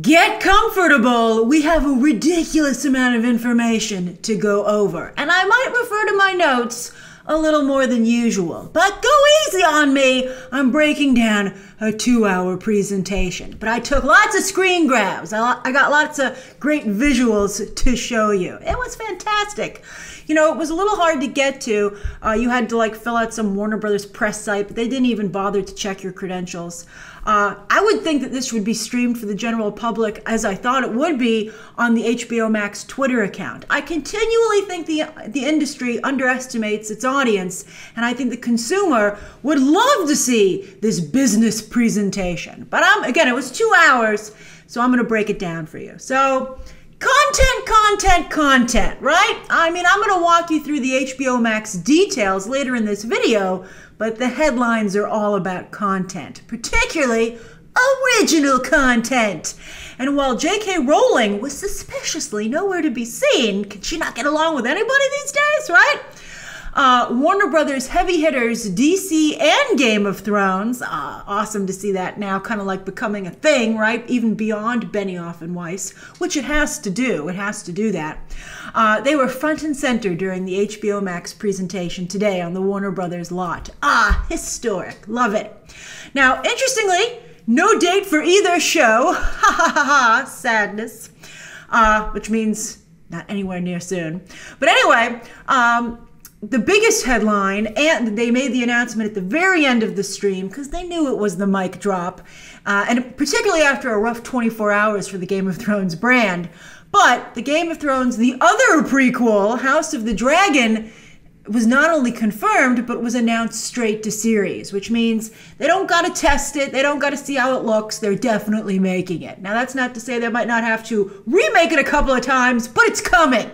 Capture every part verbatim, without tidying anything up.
Get comfortable. We have a ridiculous amount of information to go over. And I might refer to my notes a little more than usual, but go easy on me. I'm breaking down a two-hour presentation, but I took lots of screen grabs. I got lots of great visuals to show you. It was fantastic. You know, it was a little hard to get to. Uh, you had to like fill out some Warner Brothers press site, but they didn't even bother to check your credentials. Uh, I would think that this would be streamed for the general public, as I thought it would be, on the H B O Max Twitter account. I continually think the, the industry underestimates its audience, and I think the consumer would love to see this business presentation. But I'm, again, it was two hours, so I'm going to break it down for you. So, content, content, content, right? I mean, I'm going to walk you through the H B O Max details later in this video, but the headlines are all about content, particularly original content. And while J K Rowling was suspiciously nowhere to be seen, could she not get along with anybody these days, right? Uh, Warner Brothers heavy hitters, D C and Game of Thrones. Uh, awesome to see that now kind of like becoming a thing, right? Even beyond Benioff and Weiss, which it has to do. It has to do that. Uh, they were front and center during the H B O Max presentation today on the Warner Brothers lot. Ah, historic. Love it. Now, interestingly, no date for either show. Ha ha ha ha. Sadness. Uh, which means not anywhere near soon. But anyway, um... the biggest headline, and they made the announcement at the very end of the stream because they knew it was the mic drop, uh, and particularly after a rough twenty-four hours for the Game of Thrones brand. But the Game of Thrones, the other prequel, House of the Dragon, was not only confirmed, but was announced straight to series, which means they don't got to test it. They don't got to see how it looks. They're definitely making it. Now, that's not to say they might not have to remake it a couple of times, but it's coming.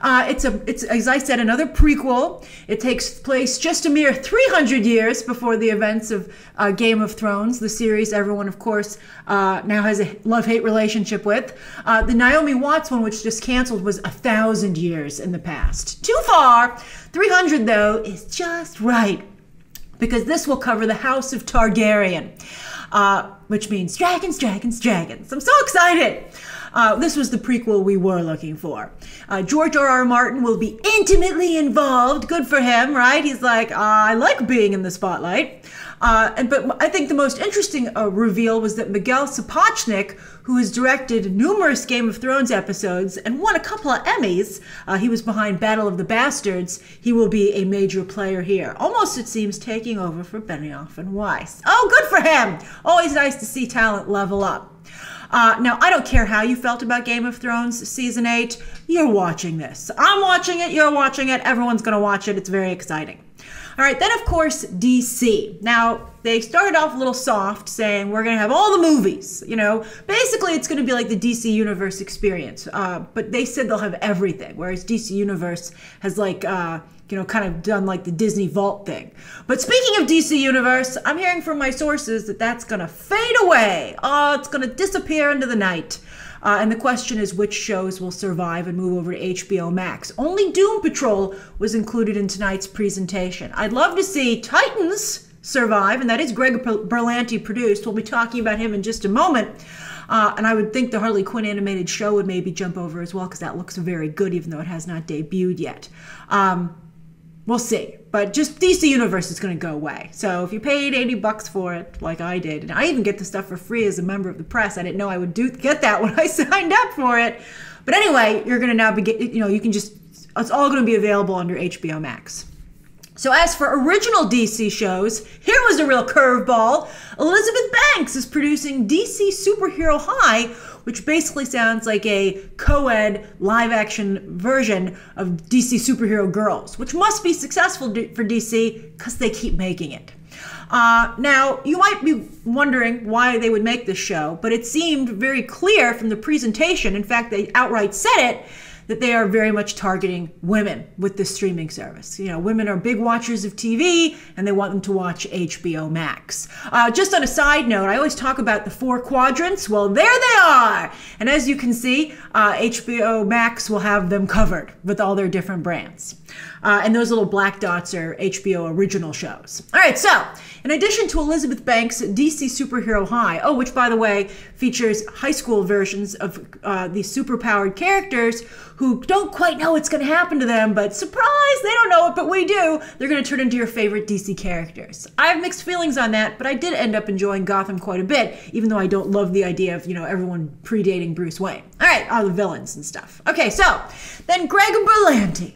Uh, it's, a, it's, as I said, another prequel. It takes place just a mere three hundred years before the events of uh, Game of Thrones, the series everyone, of course, uh, now has a love-hate relationship with. Uh, the Naomi Watts one, which just canceled, was a thousand years in the past. Too far. three hundred, though, is just right, because this will cover the House of Targaryen, uh, which means dragons, dragons, dragons. I'm so excited. Uh, this was the prequel we were looking for. Uh, George R. R. Martin will be intimately involved. Good for him, right? He's like, uh, I like being in the spotlight. Uh, and but I think the most interesting uh, reveal was that Miguel Sapochnik, who has directed numerous Game of Thrones episodes and won a couple of Emmys, uh, he was behind Battle of the Bastards, he will be a major player here. Almost, it seems, taking over for Benioff and Weiss. Oh, good for him! Always nice to see talent level up. Uh, now, I don't care how you felt about Game of Thrones Season eight. You're watching this. I'm watching it. You're watching it. Everyone's going to watch it. It's very exciting. All right. Then, of course, D C. Now, they started off a little soft saying we're going to have all the movies. You know, basically, it's going to be like the D C Universe experience. Uh, but they said they'll have everything, whereas D C Universe has like... Uh, you know, kind of done like the Disney Vault thing. But speaking of D C Universe, I'm hearing from my sources that that's going to fade away. Oh, it's going to disappear into the night. Uh, and the question is which shows will survive and move over to H B O Max. Only Doom Patrol was included in tonight's presentation. I'd love to see Titans survive, and that is Greg Berlanti produced. We'll be talking about him in just a moment. Uh, and I would think the Harley Quinn animated show would maybe jump over as well because that looks very good, even though it has not debuted yet. Um, We'll see, but just D C Universe is going to go away. So if you paid eighty bucks for it, like I did, and I even get the stuff for free as a member of the press. I didn't know I would do get that when I signed up for it. But anyway, you're going to now be get, you know, you can just, it's all going to be available under H B O Max. So as for original D C shows, here was a real curveball. Elizabeth Banks is producing D C Superhero High, which basically sounds like a co-ed live-action version of D C Superhero Girls, which must be successful for D C because they keep making it. Uh, now, you might be wondering why they would make this show, but it seemed very clear from the presentation. In fact, they outright said it, that they are very much targeting women with this streaming service. You know, women are big watchers of T V, and they want them to watch H B O Max. Uh, just on a side note, I always talk about the four quadrants. Well, there they are. And as you can see, uh, H B O Max will have them covered with all their different brands. Uh, and those little black dots are H B O original shows. All right, so in addition to Elizabeth Banks' D C Superhero High, oh, which by the way features high school versions of uh, these superpowered characters who don't quite know what's going to happen to them, but surprise, they don't know it, but we do. They're going to turn into your favorite D C characters. I have mixed feelings on that, but I did end up enjoying Gotham quite a bit, even though I don't love the idea of, you know, everyone predating Bruce Wayne. All right, all the villains and stuff. Okay, so then Greg Berlanti.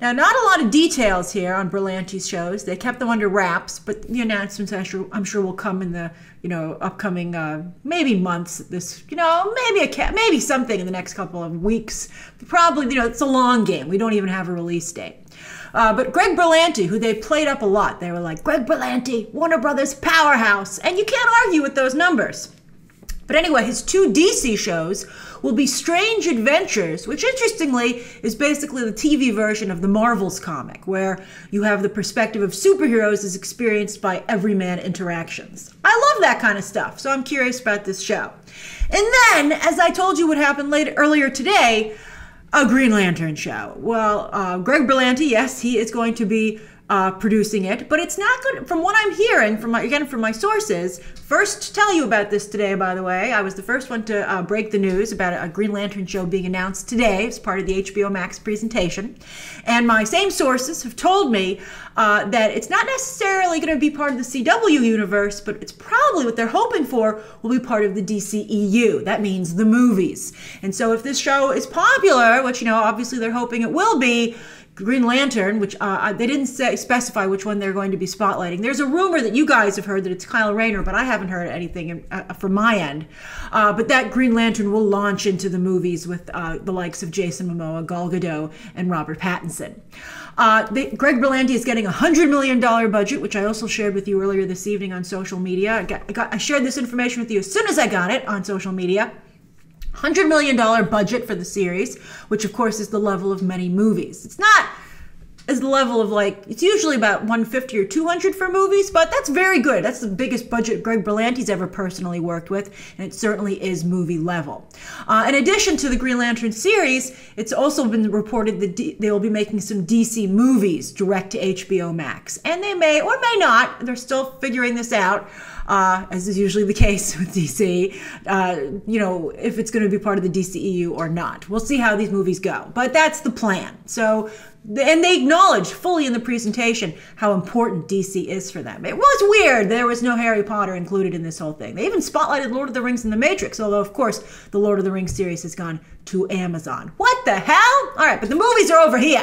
Now, not a lot of details here on Berlanti's shows. They kept them under wraps, but the announcements I'm sure, I'm sure will come in the, you know, upcoming uh, maybe months. This, you know, maybe a cat, maybe something in the next couple of weeks. Probably, you know, it's a long game. We don't even have a release date. Uh, but Greg Berlanti, who they played up a lot, they were like, Greg Berlanti, Warner Brothers powerhouse, and you can't argue with those numbers. But anyway, his two D C shows will be Strange Adventures, which interestingly is basically the T V version of the Marvels comic, where you have the perspective of superheroes as experienced by everyman interactions. I love that kind of stuff, so I'm curious about this show. And then, as I told you what happened later, earlier today, a Green Lantern show. Well, uh, Greg Berlanti, yes, he is going to be Uh, producing it, but it's not good. From what I'm hearing, from my, again from my sources, first to tell you about this today, by the way, I was the first one to uh, break the news about a Green Lantern show being announced today as part of the H B O Max presentation, and my same sources have told me uh, that it's not necessarily going to be part of the C W universe, but it's probably what they're hoping for will be part of the D C E U. That means the movies. And so if this show is popular, which, you know, obviously they're hoping it will be, Green Lantern, which uh, they didn't say, specify which one they're going to be spotlighting. There's a rumor that you guys have heard that it's Kyle Rayner, but I haven't heard anything uh, from my end. Uh, but that Green Lantern will launch into the movies with uh, the likes of Jason Momoa, Gal Gadot, and Robert Pattinson. Uh, they, Greg Berlanti is getting a one hundred million dollar budget, which I also shared with you earlier this evening on social media. I, got, I, got, I shared this information with you as soon as I got it on social media. one hundred million dollar budget for the series, which of course is the level of many movies. It's not as the level of, like, it's usually about one fifty or two hundred for movies, but that's very good. That's the biggest budget Greg Berlanti's ever personally worked with, and it certainly is movie level. Uh, in addition to the Green Lantern series, it's also been reported that D they will be making some D C movies direct to H B O Max, and they may or may not, they're still figuring this out, Uh, as is usually the case with D C, uh, you know, if it's going to be part of the D C E U or not. We'll see how these movies go, but that's the plan. So, and they acknowledged fully in the presentation how important D C is for them. It was weird there was no Harry Potter included in this whole thing. They even spotlighted Lord of the Rings and The Matrix, although, of course, the Lord of the Rings series has gone to Amazon. What the hell? All right, but the movies are over here.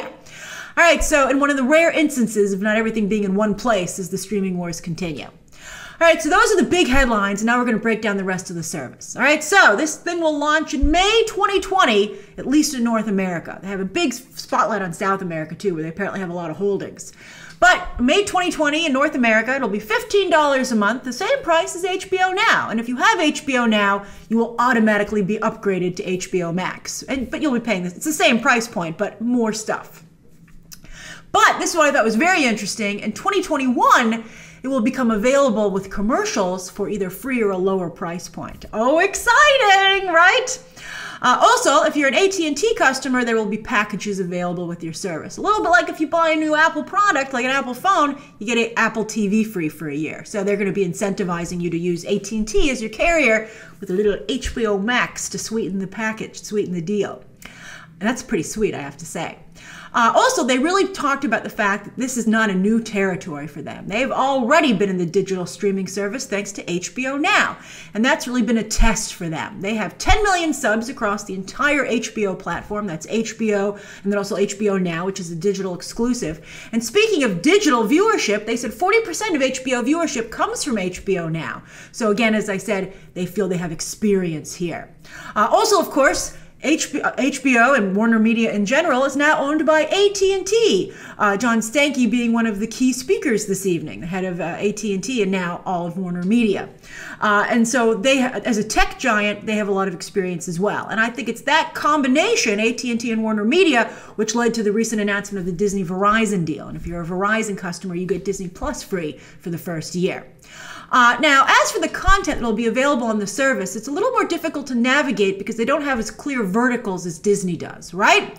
All right, so in one of the rare instances of not everything being in one place as the streaming wars continue. All right, so those are the big headlines, and now we're going to break down the rest of the service. All right, so this thing will launch in May twenty twenty, at least in North America. They have a big spotlight on South America, too, where they apparently have a lot of holdings. But May twenty twenty in North America, it'll be fifteen dollars a month, the same price as H B O Now. And if you have H B O Now, you will automatically be upgraded to H B O Max. And, but you'll be paying this. It's the same price point, but more stuff. But this one I thought was very interesting. In twenty twenty-one, it will become available with commercials for either free or a lower price point. Oh, exciting, right? Uh, also, if you're an A T and T customer, there will be packages available with your service. A little bit like if you buy a new Apple product, like an Apple phone, you get an Apple T V free for a year. So they're going to be incentivizing you to use A T and T as your carrier with a little H B O Max to sweeten the package, sweeten the deal. And that's pretty sweet, I have to say. Uh, also, they really talked about the fact that this is not a new territory for them. They've already been in the digital streaming service thanks to H B O Now, and that's really been a test for them. They have ten million subs across the entire H B O platform. That's H B O, and then also H B O Now, which is a digital exclusive. And speaking of digital viewership, they said forty percent of H B O viewership comes from H B O Now. So again, as I said, they feel they have experience here. Uh, also, of course, H B O and Warner Media in general is now owned by A T and T. Uh, John Stankey being one of the key speakers this evening, the head of uh, A T and T and now all of Warner Media. Uh, and so they, as a tech giant, they have a lot of experience as well. And I think it's that combination, A T and T and Warner Media, which led to the recent announcement of the Disney Verizon deal. And if you're a Verizon customer, you get Disney Plus free for the first year. Uh, now, as for the content that will be available on the service, it's a little more difficult to navigate because they don't have as clear verticals as Disney does, right?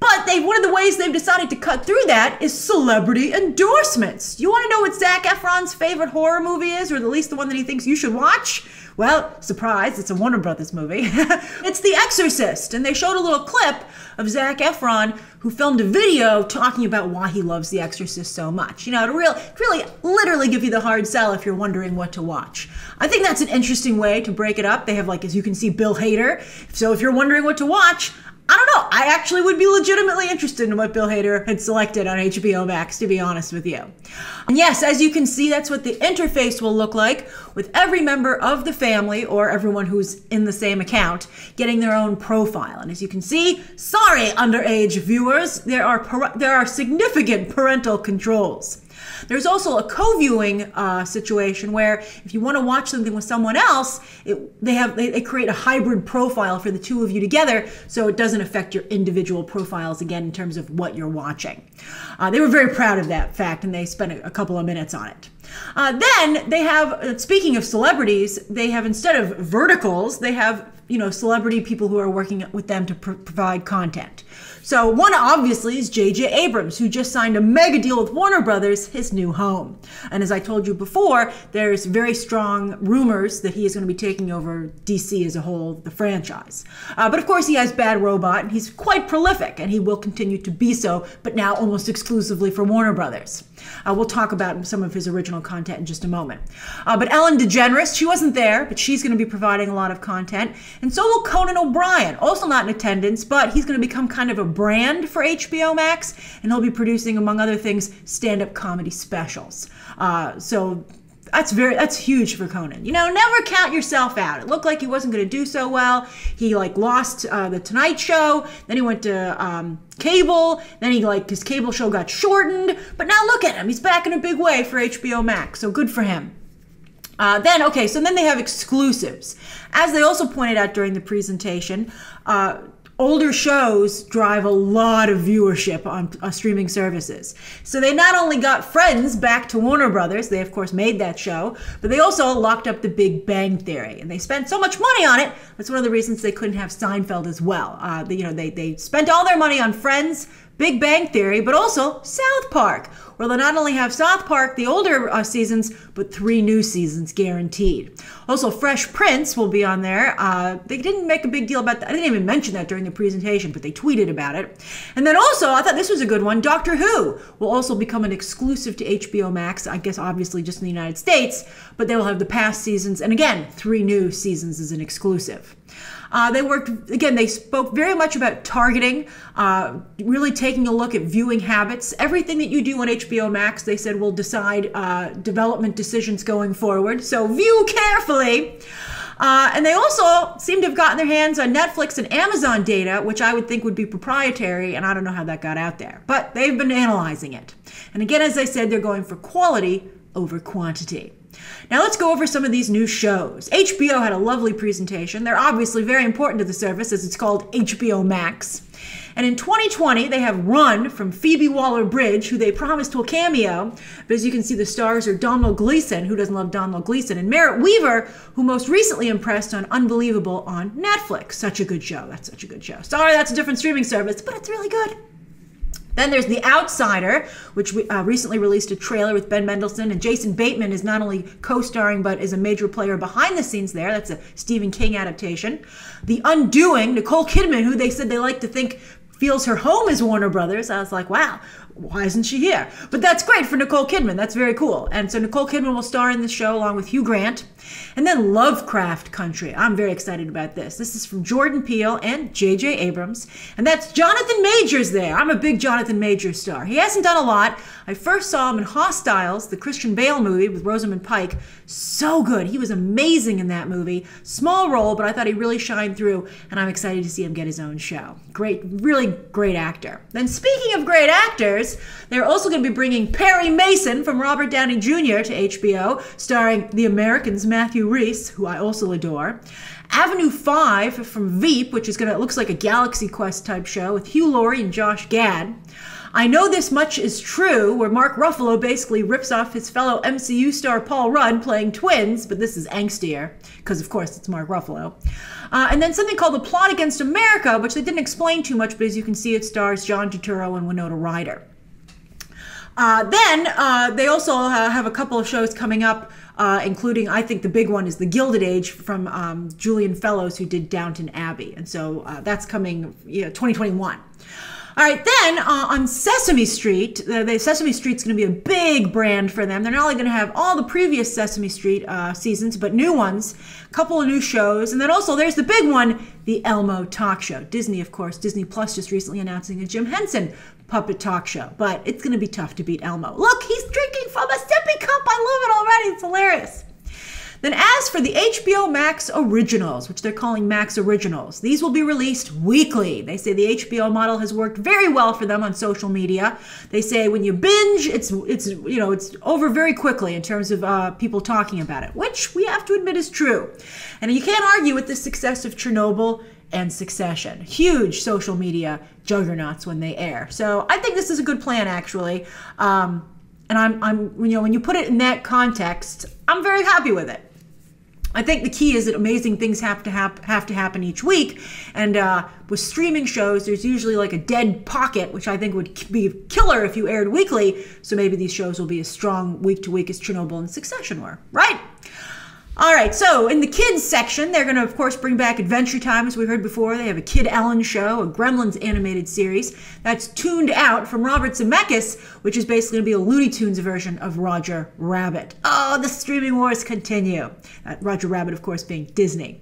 But they, one of the ways they've decided to cut through that is celebrity endorsements. You want to know what Zac Efron's favorite horror movie is, or at least the one that he thinks you should watch? Well, surprise, it's a Warner Brothers movie. It's The Exorcist, and they showed a little clip of Zac Efron who filmed a video talking about why he loves The Exorcist so much. You know, it'll really, really literally give you the hard sell if you're wondering what to watch. I think that's an interesting way to break it up. They have, like, as you can see, Bill Hader. So if you're wondering what to watch, I don't know. I actually would be legitimately interested in what Bill Hader had selected on H B O Max, to be honest with you. And yes, as you can see, that's what the interface will look like, with every member of the family, or everyone who's in the same account, getting their own profile. And as you can see, sorry, underage viewers, there are, there are significant parental controls. There's also a co-viewing uh, situation where if you want to watch something with someone else, it, they have they, they create a hybrid profile for the two of you together, so it doesn't affect your individual profiles again in terms of what you're watching. Uh, they were very proud of that fact, and they spent a, a couple of minutes on it. Uh, then they have, speaking of celebrities, they have, instead of verticals, they have, you know, celebrity people who are working with them to pr provide content. So one obviously is J J Abrams, who just signed a mega deal with Warner Brothers, his new home. And as I told you before, there's very strong rumors that he is going to be taking over D C as a whole, the franchise. Uh, but of course he has Bad Robot, and he's quite prolific, and he will continue to be so, but now almost exclusively for Warner Brothers. Uh, we'll talk about some of his original content in just a moment. Uh, but Ellen DeGeneres, she wasn't there, but she's going to be providing a lot of content. And so will Conan O'Brien, also not in attendance, but he's going to become kind of a brand for H B O Max, and he'll be producing, among other things, stand-up comedy specials. Uh, so that's very that's huge for Conan. You know, never count yourself out. It looked like he wasn't going to do so well. He like lost uh, the Tonight Show, then he went to um, cable, then he like his cable show got shortened. But now look at him; he's back in a big way for H B O Max. So good for him. Uh, then, okay, so then they have exclusives. As they also pointed out during the presentation, uh, older shows drive a lot of viewership on uh, streaming services. So they not only got Friends back to Warner Brothers, they of course made that show, but they also locked up the Big Bang Theory, and they spent so much money on it. That's one of the reasons they couldn't have Seinfeld as well. Uh, you know, they, they spent all their money on Friends, Big Bang Theory, but also South Park, where they'll not only have South Park, the older uh, seasons, but three new seasons guaranteed. Also, Fresh Prince will be on there. Uh, they didn't make a big deal about that. I didn't even mention that during the presentation, but they tweeted about it. And then also, I thought this was a good one, Doctor Who will also become an exclusive to H B O Max, I guess obviously just in the United States, but they will have the past seasons, and again, three new seasons as an exclusive. Uh, they worked, again, they spoke very much about targeting, uh, really taking a look at viewing habits. Everything that you do on H B O Max, they said, will decide uh, development decisions going forward. So view carefully. Uh, and they also seem to have gotten their hands on Netflix and Amazon data, which I would think would be proprietary, and I don't know how that got out there. But they've been analyzing it. And again, as I said, they're going for quality over quantity. Now let's go over some of these new shows. H B O had a lovely presentation. They're obviously very important to the service, as it's called H B O Max. And in twenty twenty, they have Run from Phoebe Waller-Bridge, who they promised will cameo. But as you can see, the stars are Donald Gleason, who doesn't love Donald Gleason, and Merritt Weaver, who most recently impressed on Unbelievable on Netflix. Such a good show. That's such a good show. Sorry, that's a different streaming service, but it's really good. Then there's The Outsider, which we, uh, recently released a trailer with Ben Mendelsohn, and Jason Bateman is not only co-starring but is a major player behind the scenes there. That's a Stephen King adaptation. The Undoing, Nicole Kidman, who they said they like to think feels her home is Warner Brothers. I was like, wow, why isn't she here? But that's great for Nicole Kidman. That's very cool. And so Nicole Kidman will star in this show along with Hugh Grant. And then Lovecraft Country. I'm very excited about this. This is from Jordan Peele and J J Abrams. And that's Jonathan Majors there. I'm a big Jonathan Majors star. He hasn't done a lot. I first saw him in Hostiles, the Christian Bale movie with Rosamund Pike. So good. He was amazing in that movie. Small role, but I thought he really shined through. And I'm excited to see him get his own show. Great, really great actor. Then speaking of great actors, they're also going to be bringing Perry Mason from Robert Downey Junior to H B O, starring The Americans' Matthew Rhys, who I also adore. Avenue five from Veep, which is going to, it looks like a Galaxy Quest type show with Hugh Laurie and Josh Gad. I Know This Much Is True, where Mark Ruffalo basically rips off his fellow M C U star Paul Rudd playing twins, but this is angstier, because of course it's Mark Ruffalo. Uh, and then something called The Plot Against America, which they didn't explain too much, but as you can see, it stars John Turturro and Winona Ryder. Uh, then uh, they also uh, have a couple of shows coming up, uh, including, I think the big one is The Gilded Age from um, Julian Fellowes, who did Downton Abbey. And so uh, that's coming, you know, twenty twenty-one. All right, then uh, on Sesame Street, uh, the Sesame Street's going to be a big brand for them. They're not only going to have all the previous Sesame Street uh, seasons, but new ones, a couple of new shows. And then also there's the big one, the Elmo Talk Show. Disney, of course, Disney Plus just recently announcing a Jim Henson puppet talk show, but it's going to be tough to beat Elmo. Look, he's drinking from a sippy cup. I love it already. It's hilarious. Then as for the H B O Max Originals, which they're calling Max Originals, these will be released weekly. They say the H B O model has worked very well for them on social media. They say when you binge, it's, it's you know, it's over very quickly in terms of uh, people talking about it, which we have to admit is true. And you can't argue with the success of Chernobyl and Succession. Huge social media juggernauts when they air. So I think this is a good plan, actually. Um, and I'm, I'm, you know, when you put it in that context, I'm very happy with it. I think the key is that amazing things have to hap have to happen each week, and uh, with streaming shows, there's usually like a dead pocket, which I think would be killer if you aired weekly. So maybe these shows will be as strong week to week as Chernobyl and Succession were, right? All right, so in the kids section, they're going to, of course, bring back Adventure Time, as we heard before. They have a Kid Ellen show, a Gremlins animated series. That's Tuned Out from Robert Zemeckis, which is basically going to be a Looney Tunes version of Roger Rabbit. Oh, the streaming wars continue. Uh, Roger Rabbit, of course, being Disney.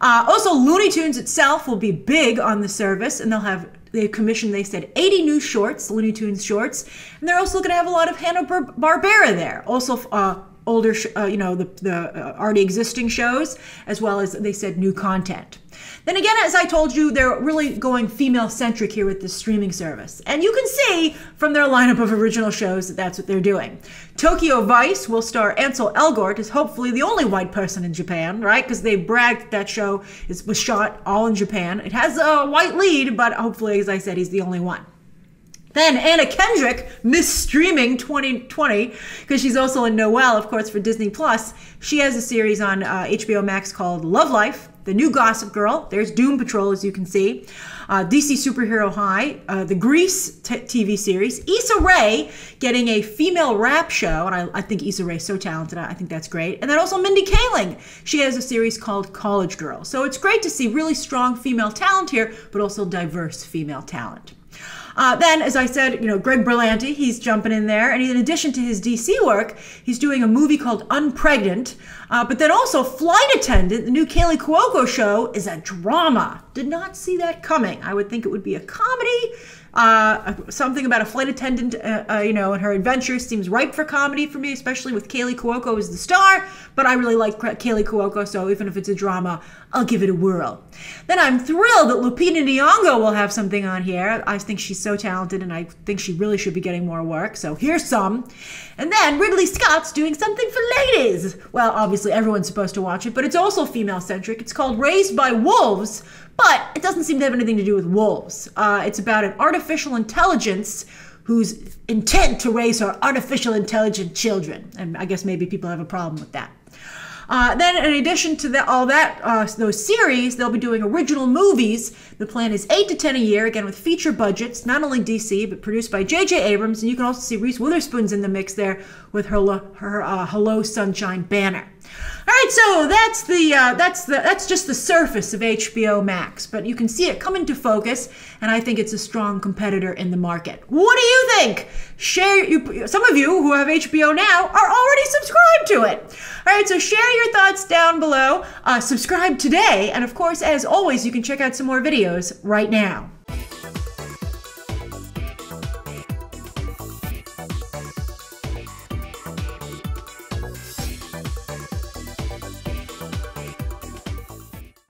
Uh, also, Looney Tunes itself will be big on the service, and they'll have... They commissioned, they said, eighty new shorts, Looney Tunes shorts, and they're also going to have a lot of Hanna-Barbera there. Also, uh, older, sh uh, you know, the, the uh, already existing shows, as well as, they said, new content. Then again, as I told you, they're really going female-centric here with this streaming service. And you can see from their lineup of original shows that that's what they're doing. Tokyo Vice will star Ansel Elgort as hopefully the only white person in Japan, right? Because they bragged that show is, was shot all in Japan. It has a white lead, but hopefully, as I said, he's the only one. Then Anna Kendrick, Miss Streaming twenty twenty, because she's also in Noelle, of course, for Disney Plus. She has a series on uh, H B O Max called Love Life, The New Gossip Girl. There's Doom Patrol, as you can see. Uh, D C Superhero High, uh, the Grease T V series. Issa Rae getting a female rap show, and I, I think Issa Rae's so talented. I think that's great. And then also Mindy Kaling. She has a series called College Girl. So it's great to see really strong female talent here, but also diverse female talent. Uh, then, as I said, you know, Greg Berlanti, he's jumping in there. And in addition to his D C work, he's doing a movie called Unpregnant. Uh, but then also Flight Attendant, the new Kaley Cuoco show, is a drama. Did not see that coming. I would think it would be a comedy. Uh, something about a flight attendant, uh, uh, you know, and her adventures seems ripe for comedy for me, especially with Kaley Cuoco as the star. But I really like Kaley Cuoco, so even if it's a drama, I'll give it a whirl. Then I'm thrilled that Lupita Nyong'o will have something on here. I think she's so talented, and I think she really should be getting more work. So here's some. And then Ridley Scott's doing something for ladies. Well, obviously everyone's supposed to watch it, but it's also female-centric. It's called Raised by Wolves, but it doesn't seem to have anything to do with wolves. Uh, it's about an artificial intelligence whose intent to raise her artificial intelligent children. And I guess maybe people have a problem with that. Uh, then in addition to the, all that, uh, those series, they'll be doing original movies. The plan is eight to ten a year, again, with feature budgets, not only D C, but produced by J J Abrams. And you can also see Reese Witherspoon's in the mix there with her, her uh, Hello Sunshine banner. All right, so that's the uh, that's the that's just the surface of H B O Max, but you can see it come into focus, and I think it's a strong competitor in the market. What do you think? Share you, some of you who have H B O now are already subscribed to it. All right, so share your thoughts down below. Uh, subscribe today, and of course, as always, you can check out some more videos right now.